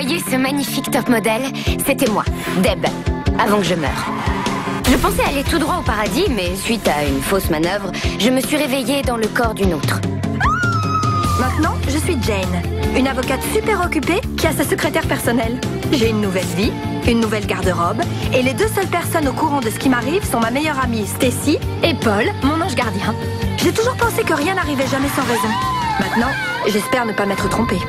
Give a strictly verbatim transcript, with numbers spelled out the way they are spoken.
voyez ce magnifique top modèle? C'était moi, Deb, avant que je meure. Je pensais aller tout droit au paradis, mais suite à une fausse manœuvre, je me suis réveillée dans le corps d'une autre. Maintenant, je suis Jane, une avocate super occupée qui a sa secrétaire personnelle. J'ai une nouvelle vie, une nouvelle garde-robe, et les deux seules personnes au courant de ce qui m'arrive sont ma meilleure amie Stacy et Paul, mon ange gardien. J'ai toujours pensé que rien n'arrivait jamais sans raison. Maintenant, j'espère ne pas m'être trompée.